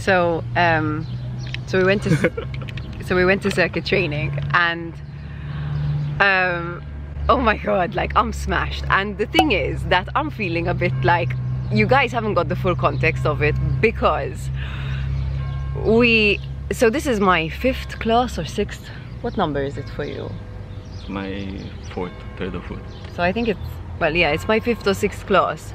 So we went to circuit training, and oh my god, like I'm smashed. And the thing is that I'm feeling a bit like you guys haven't got the full context of it, because so this is my 5th class or 6th. What number is it for you? It's my 3rd or 4th. So I think it's, well yeah, it's my 5th or 6th class.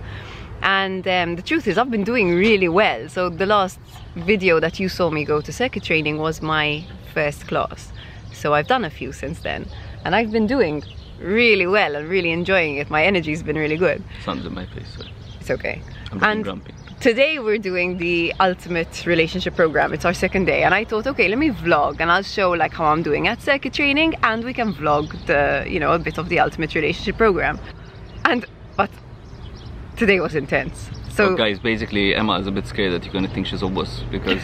And the truth is I've been doing really well. So the last video that you saw me go to circuit training was my 1st class. So I've done a few since then, and I've been doing really well and really enjoying it. My energy's been really good. Sun's in my face, so it's okay. I'm looking grumpy. Today we're doing the Ultimate Relationship Program. It's our 2nd day, and I thought, okay, let me vlog and I'll show like how I'm doing at circuit training, and we can vlog the, you know, a bit of the Ultimate Relationship Program. And but today was intense. So well, guys, basically Emma is a bit scared that you're gonna think she's a wuss, because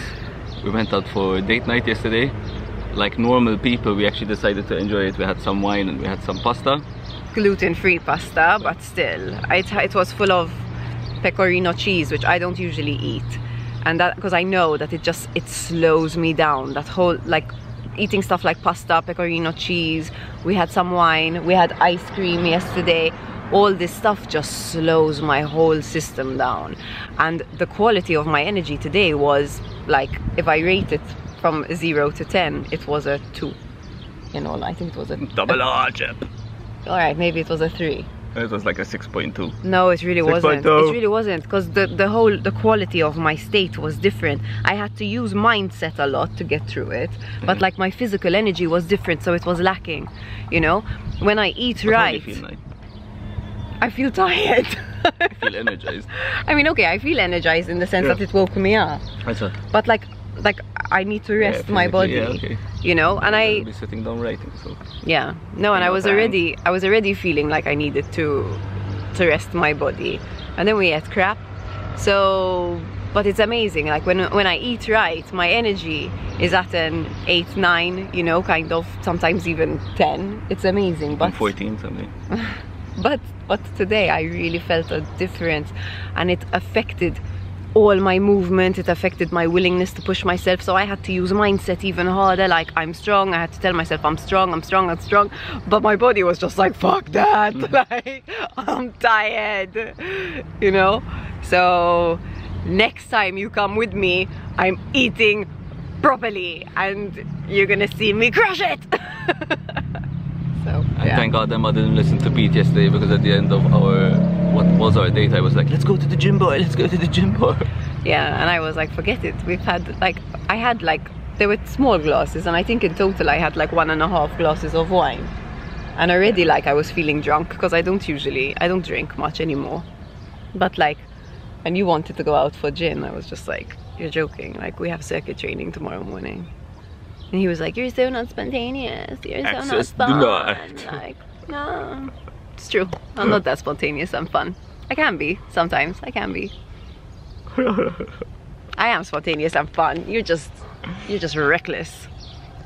we went out for date night yesterday. Like normal people, we actually decided to enjoy it. We had some wine and we had some pasta. Gluten-free pasta, but still. It was full of pecorino cheese, which I don't usually eat. And that, because I know that it slows me down. That whole, like, eating stuff like pasta, pecorino cheese. We had some wine. We had ice cream yesterday. All this stuff just slows my whole system down. And the quality of my energy today was, like, if I rate it from 0 to 10, it was a 2. You know, I think it was a double R chip. All right, maybe it was a 3. It was like a 6.2. No, it really wasn't. 2. It really wasn't, because the quality of my state was different. I had to use mindset a lot to get through it, but like my physical energy was different, so it was lacking. You know, when I eat right, how do you feel like? I feel tired. I feel energized. I mean, okay, I feel energized in the sense that it woke me up. That's right. But like I need to rest my body, you know, and I'll be sitting down writing, so yeah, no, and I was already feeling like I needed to rest my body, and then we ate crap. So, but it's amazing, like when I eat right, my energy is at an 8, 9, you know, kind of, sometimes even 10. It's amazing, but 14 something. but today I really felt a difference, and it affected all my movement. It affected my willingness to push myself, so I had to use mindset even harder. Like, I'm strong. I had to tell myself I'm strong, I'm strong, I'm strong, but my body was just like, fuck that. Like, I'm tired, you know. So next time you come with me, I'm eating properly and you're gonna see me crush it. So yeah. And thank god Emma didn't listen to Pete yesterday, because at the end of our date, I was like, let's go to the gym, boy, let's go to the gym, boy. Yeah, and I was like, forget it. We've had like, I had like, there were small glasses, and I think in total I had like 1.5 glasses of wine, and already like I was feeling drunk, because I don't drink much anymore. But like, and you wanted to go out for gin, I was just like, you're joking, like we have circuit training tomorrow morning. And he was like, you're so not spontaneous, you're so not fun. Like, no. It's true. I'm not that spontaneous. I'm fun. I can be. Sometimes I can be. I am spontaneous. I'm fun. You're just reckless.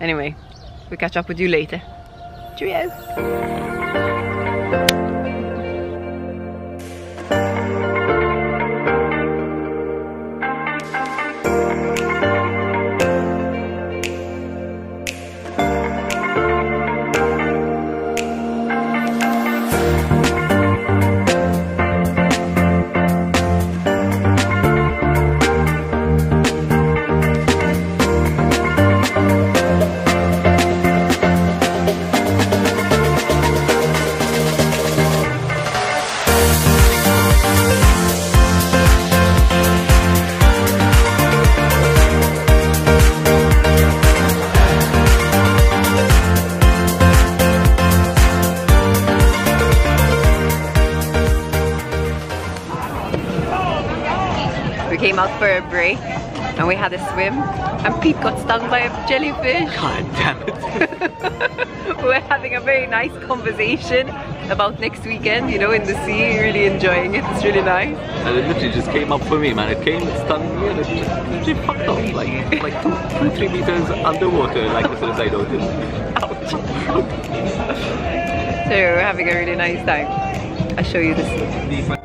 Anyway, we'll catch up with you later. Cheers. Came out for a break and we had a swim, and Pete got stung by a jellyfish. God damn it. We're having a very nice conversation about next weekend, you know, in the sea, really enjoying it. It's really nice. And it literally just came up for me, man. It came, it stung me, and it just literally fucked off. Like 2-3 meters underwater, like the suicide hotel. Ouch. So we're having a really nice time. I'll show you the sea.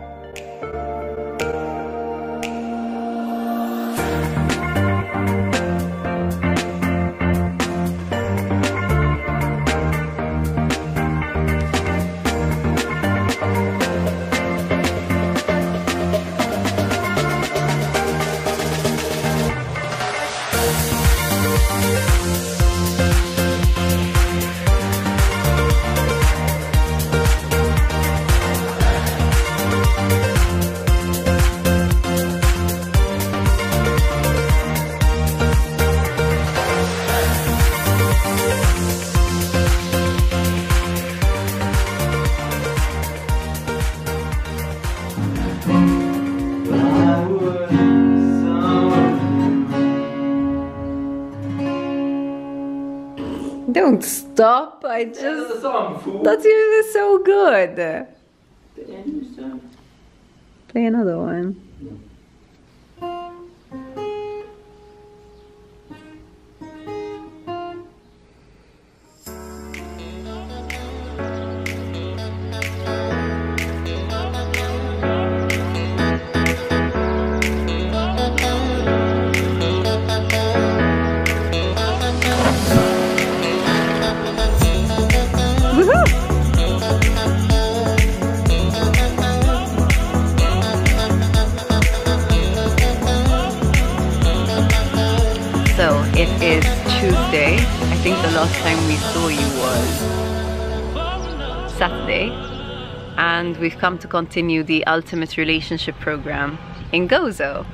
Don't stop. I just. That's the song, fool. That's usually so good. Play another one. Yeah. It is Tuesday. I think the last time we saw you was Saturday, and we've come to continue the Ultimate Relationship Program in Gozo.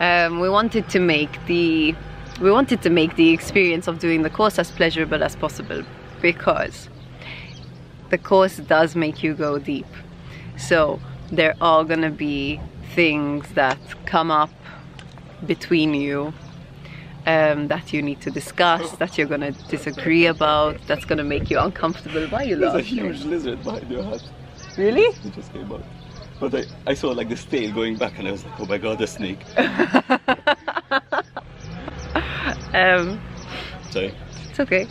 We wanted to make the experience of doing the course as pleasurable as possible, because the course does make you go deep. So there are gonna be things that come up between you. That you need to discuss, that you're gonna disagree about, that's gonna make you uncomfortable. Why you laughing? There's a huge lizard behind your hat. Really? It just came out. But I saw like this tail going back, and I was like, oh my god, a snake. Sorry. It's okay.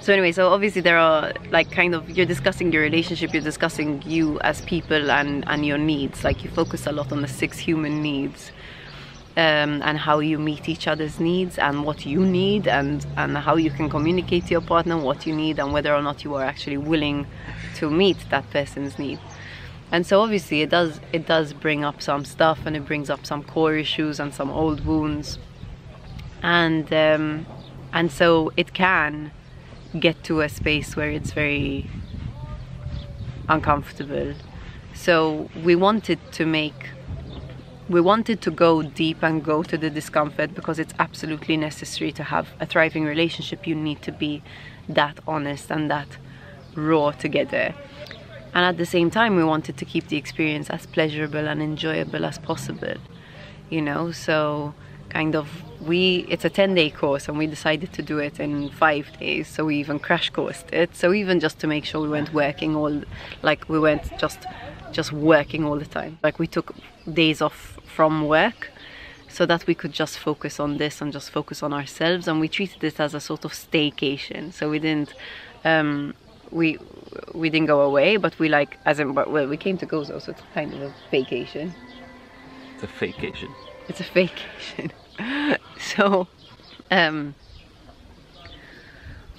So anyway, so obviously there are like kind of, you're discussing your relationship, you're discussing you as people and your needs. Like you focus a lot on the 6 human needs. And how you meet each other's needs, and what you need, and how you can communicate to your partner what you need, and whether or not you are actually willing to meet that person's need. And so obviously it does bring up some stuff, and it brings up some core issues and some old wounds, and so it can get to a space where it's very uncomfortable. So we wanted to go deep and go to the discomfort, because it's absolutely necessary to have a thriving relationship. You need to be that honest and that raw together. And at the same time, we wanted to keep the experience as pleasurable and enjoyable as possible, you know. So kind of it's a 10-day course, and we decided to do it in 5 days, so we even crash coursed it. So even just to make sure we weren't working all, like we weren't just working all the time. Like we took days off from work so that we could just focus on this and just focus on ourselves, and we treated this as a sort of staycation. So we didn't go away, but we like, as in, well, we came to Gozo, so it's kind of a vacation. It's a fakecation. It's a vacation. So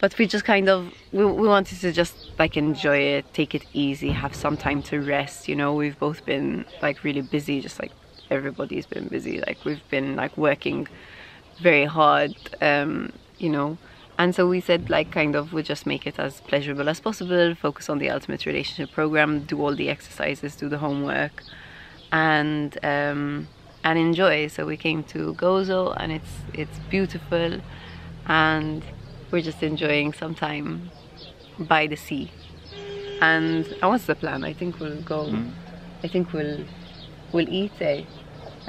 but we just kind of, we wanted to just like enjoy it, take it easy, have some time to rest, you know. We've both been like really busy, just like everybody's been busy. Like we've been like working very hard, you know. And so we said like kind of we'll just make it as pleasurable as possible, focus on the Ultimate Relationship Program, do all the exercises, do the homework, and enjoy. So we came to Gozo, and it's beautiful, and we're just enjoying some time by the sea. And what's the plan? I think we'll go. I think we'll eat, and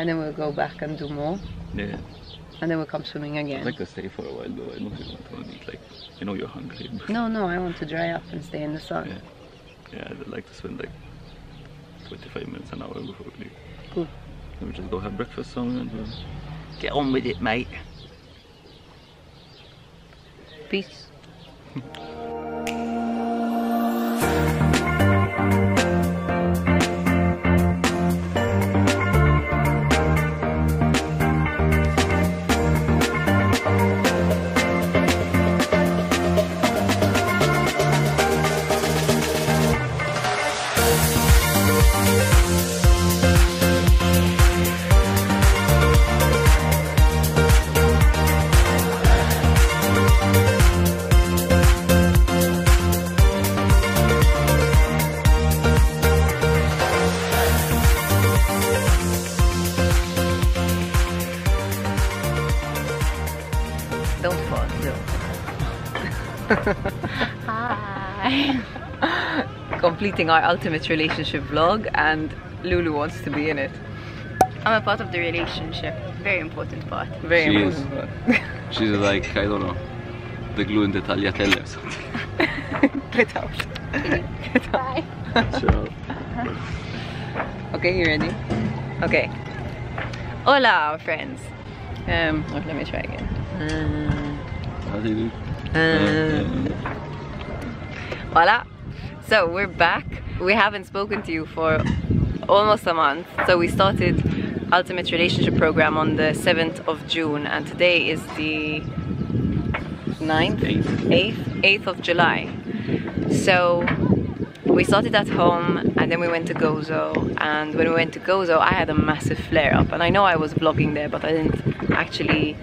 then we'll go back and do more. Yeah. And then we'll come swimming again. I'd like to stay for a while though. I don't really want to eat. Like, I know you're hungry. But no, I want to dry up and stay in the sun. Yeah, I'd like to spend like 45 minutes an hour before we leave. Cool. Let me just go have breakfast somewhere and we'll get on with it, mate. Peace. Hi. Completing our Ultimate Relationship vlog, and Lulu wants to be in it. I'm a part of the relationship, very important part. She's like, I don't know, the glue in the tagliatelle or something. Get out. Get out. Ciao. Okay, you ready? Okay. Hola, friends. Let me try again. How do you do? Voila. So we're back. We haven't spoken to you for almost a month. So we started Ultimate Relationship Program on the 7th of June, and today is the 9th? 8th of July. So we started at home, and then we went to Gozo, and when we went to Gozo I had a massive flare-up, and I know I was vlogging there but I didn't actually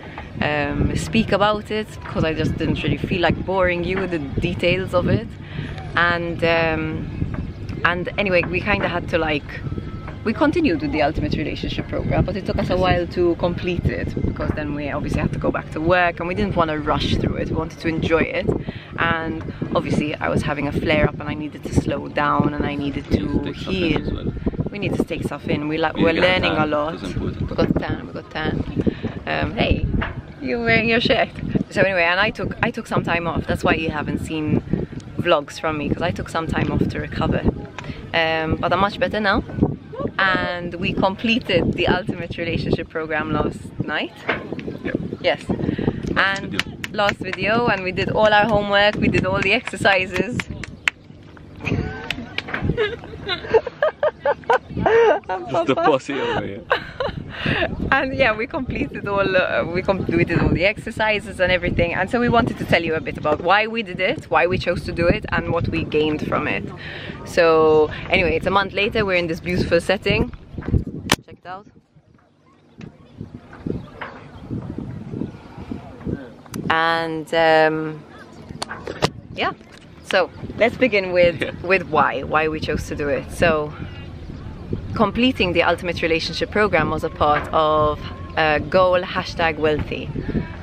speak about it because I just didn't really feel like boring you with the details of it. And anyway, we kind of had to we continued with the Ultimate Relationship Program, but it took us a while to complete it because then we obviously had to go back to work and we didn't want to rush through it. We wanted to enjoy it, and obviously I was having a flare-up and I needed to slow down and I needed to heal. Well. We need to take stuff in. We're learning a lot. We got tan. Hey, you're wearing your shirt. So anyway, and I took some time off. That's why you haven't seen vlogs from me, because I took some time off to recover, but I'm much better now. And we completed the Ultimate Relationship Program last night. Yep. Yes. And last video, and we did all our homework, we did all the exercises. Just the posse over here. And yeah, we completed all we did all the exercises and everything, and so we wanted to tell you a bit about why we did it, why we chose to do it, and what we gained from it. So anyway, it's a month later, we're in this beautiful setting. Check it out. And yeah, so let's begin with why we chose to do it. So completing the Ultimate Relationship Program was a part of goal #wealthy.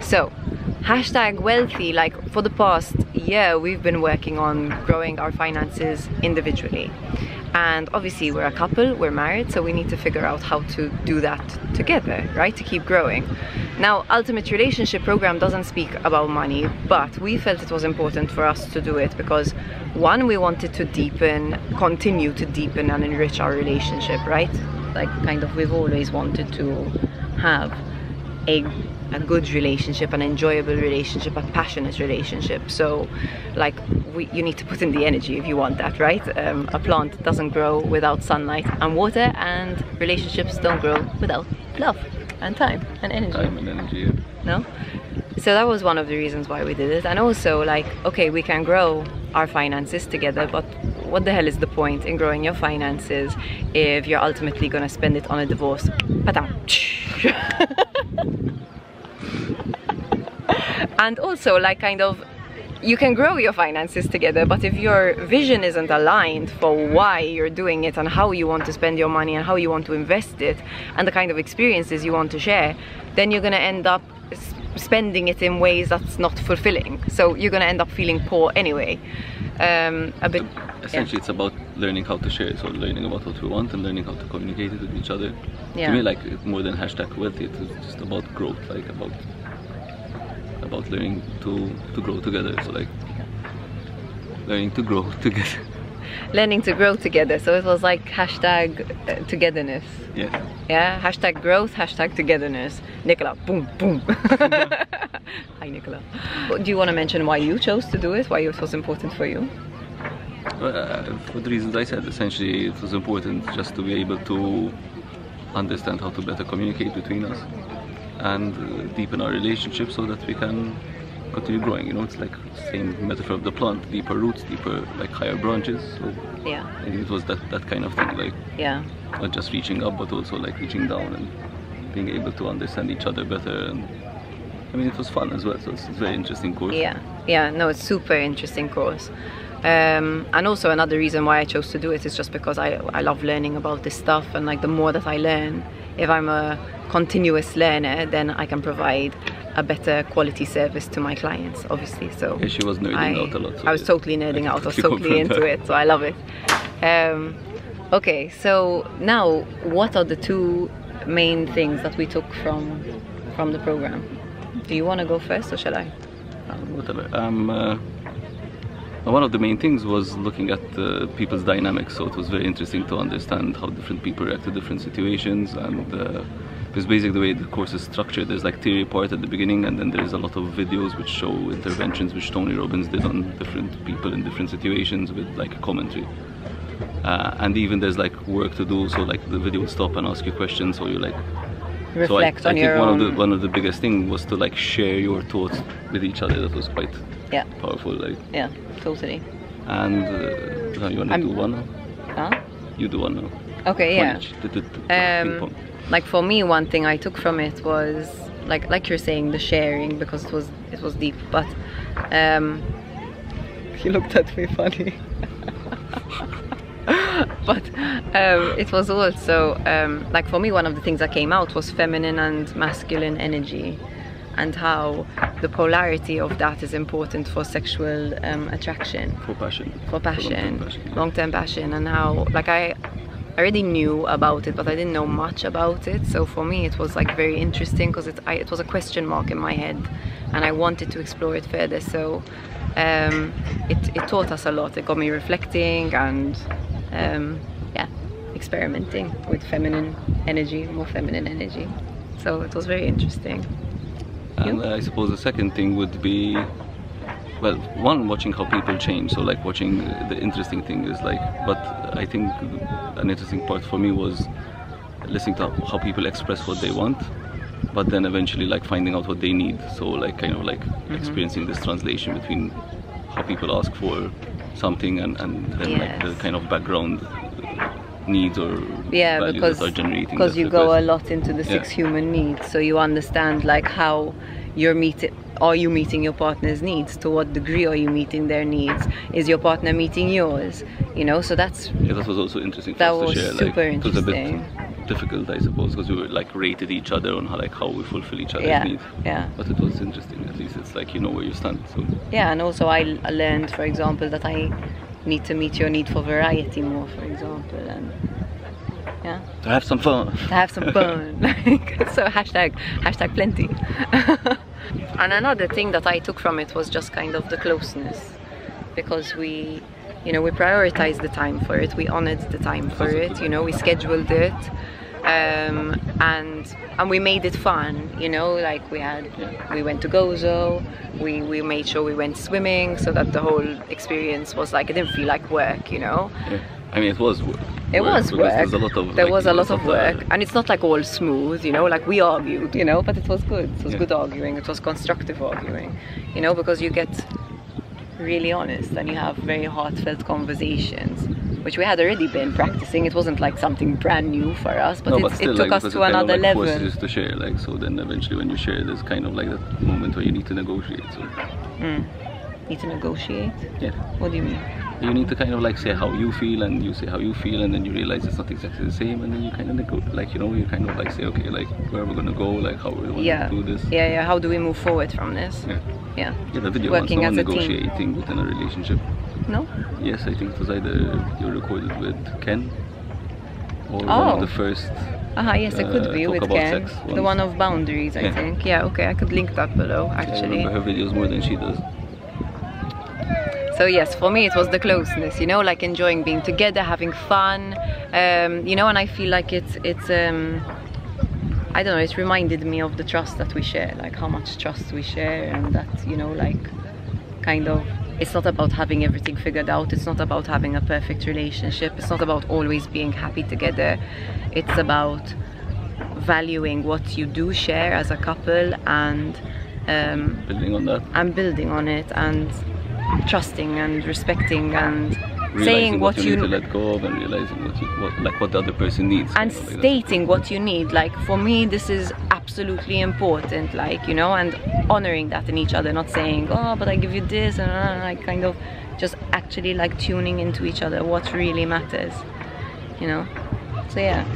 So #wealthy, like for the past year we've been working on growing our finances individually, and obviously we're a couple, we're married, so we need to figure out how to do that together, right, to keep growing. Now Ultimate Relationship Program doesn't speak about money, but we felt it was important for us to do it because one, we wanted to continue to deepen and enrich our relationship, right? Like kind of we've always wanted to have a good relationship, an enjoyable relationship, a passionate relationship. So like you need to put in the energy if you want that, right? A plant doesn't grow without sunlight and water, and relationships don't grow without love and time and energy. Time and energy, yeah. No? So that was one of the reasons why we did it. And also like, okay, we can grow our finances together, but what the hell is the point in growing your finances if you're ultimately gonna spend it on a divorce? And also like kind of, you can grow your finances together, but if your vision isn't aligned for why you're doing it and how you want to spend your money and how you want to invest it and the kind of experiences you want to share, then you're gonna end up spending it in ways that's not fulfilling. So you're gonna end up feeling poor anyway. Essentially, yeah. It's about learning how to share it, so learning about what we want and learning how to communicate it with each other. Yeah. To me, like more than #wealthy, it's just about growth, like about learning to grow together. So like learning to grow together. Learning to grow together. So it was like #togetherness. Yeah. Yeah. #growth. #togetherness. Nicola. Boom. Boom. Hi, Nicola. Do you want to mention why you chose to do it? Why it was important for you? For the reasons I said, essentially, it was important just to be able to understand how to better communicate between us and deepen our relationship so that we can continue growing. You know, it's like the same metaphor of the plant, deeper roots, deeper, like higher branches. So yeah, I think it was that kind of thing, like yeah, not just reaching up but also like reaching down and being able to understand each other better. And I mean, it was fun as well, so it's a very interesting course. Yeah, yeah, no, it's super interesting course. And also another reason why I chose to do it is just because I love learning about this stuff, and like the more that I learn, if I'm a continuous learner, then I can provide a better quality service to my clients, obviously. So yeah, she was nerding out a lot. So I was totally nerding out. I was totally into it, so I love it. Okay, so now what are the two main things that we took from the program? Do you want to go first, or shall I? One of the main things was looking at people's dynamics, so it was very interesting to understand how different people react to different situations. And because basically the way the course is structured, there's like theory part at the beginning, and then there's a lot of videos which show interventions which Tony Robbins did on different people in different situations with like a commentary. And even there's like work to do, so like the video will stop and ask you questions, so you like reflect on your own. One of the biggest things was to like share your thoughts with each other. That was quite powerful. Like. Yeah, totally. And you want to do one now? Huh? You do one now. Okay, yeah. Like for me, one thing I took from it was like you're saying, the sharing, because it was deep. But he looked at me funny. But it was also like for me, one of the things that came out was feminine and masculine energy, and how the polarity of that is important for sexual attraction, for passion, long-term passion, and how like I already knew about it, but I didn't know much about it. So for me, it was like very interesting, because it was a question mark in my head, and I wanted to explore it further. So it taught us a lot. It got me reflecting and experimenting with feminine energy, more feminine energy. So it was very interesting. And I suppose the second thing would be, well, one, watching how people change. So like watching the interesting thing is like, but I think an interesting part for me was listening to how people express what they want, but then eventually like finding out what they need. So like kind of like experiencing this translation between how people ask for something and then like the kind of background needs or values because, that are generating. Because you go a lot into the six human needs, so you understand like how you're meeting. Are you meeting your partner's needs? To what degree are you meeting their needs? Is your partner meeting yours? You know, so that's... Yeah, that was also interesting for us to share. That was super interesting. It was a bit difficult, I suppose, because we were like rated each other on how we fulfill each other's needs. Yeah. But it was interesting. At least it's like you know where you stand. So. Yeah, and also I learned, for example, that I need to meet your need for variety more, for example, and... Yeah. To have some fun. To have some fun. So hashtag plenty. And another thing that I took from it was just kind of the closeness, because we, you know, we prioritized the time for it, we honored the time for it, you know, we scheduled it, and we made it fun, you know, like we went to Gozo, we made sure we went swimming, so that the whole experience was like, it didn't feel like work, you know. Yeah. I mean, it was work. It was work. There was a lot of work. And it's not like all smooth, you know, like we argued, you know, but it was good. It was good arguing. It was constructive arguing, you know, because you get really honest and you have very heartfelt conversations, which we had already been practicing. It wasn't like something brand new for us, but, it took us to another level. It forces to share, like, so then eventually when you share, there's kind of like that moment where you need to negotiate. So. Need to negotiate? Yeah. What do you mean? You need to kind of like say how you feel, and you say how you feel, and then you realize it's not exactly the same, and then you kind of like you know, you kind of like say, okay, like where are we gonna go, like how we want to do this. Yeah, yeah. How do we move forward from this? Yeah, yeah. Yeah, the video was on negotiating within a relationship. No. Yes, I think it was either you recorded with Ken, or one of the first. Yes, it could be with Ken. The one of boundaries, I think. Yeah. Okay, I could link that below. Actually, I remember her videos more than she does. So yes, for me it was the closeness, you know, like enjoying being together, having fun, you know, and I feel like it's I don't know, it reminded me of the trust that we share, like how much trust we share, and that, you know, like kind of, it's not about having everything figured out, it's not about having a perfect relationship, it's not about always being happy together, it's about valuing what you do share as a couple and building on that. And building on it, and trusting and respecting and realizing saying what you need to let go of, and realizing what the other person needs, and stating what you need, like for me this is absolutely important, like, you know, and honoring that in each other, not saying, oh, but I give you this, and like kind of just actually like tuning into each other what really matters, you know. So yeah,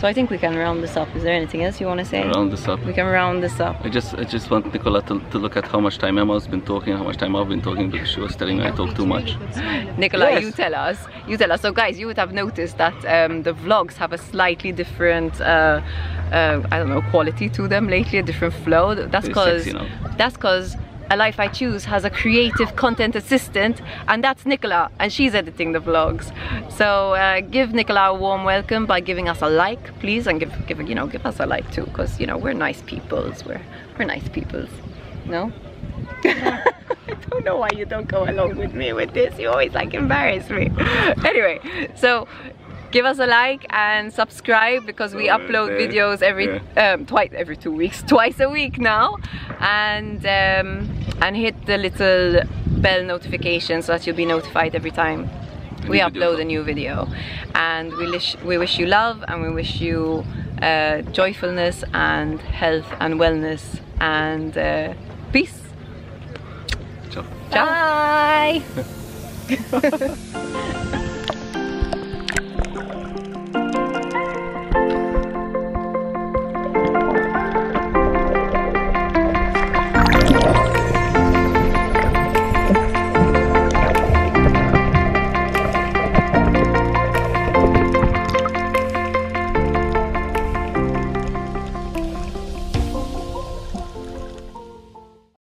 so I think we can round this up. Is there anything else you want to say? Round this up. We can round this up. I just want Nicola to look at how much time Emma's been talking, how much time I've been talking, because she was telling me I talk too much. Nicola, yes. You tell us. You tell us. So guys, you would have noticed that the vlogs have a slightly different, I don't know, quality to them lately, a different flow. That's because A Life I Choose has a creative content assistant, and that's Nicola, and she's editing the vlogs. So give Nicola a warm welcome by giving us a like, please, and give us a like too, because you know we're nice peoples. We're nice peoples. No? I don't know why you don't go along with me with this. You always like embarrass me. Anyway, so give us a like and subscribe, because we upload videos every 2 weeks, twice a week now, and hit the little bell notification so that you'll be notified every time we upload a new video. And we wish you love, and we wish you joyfulness and health and wellness and peace. Ciao. Bye.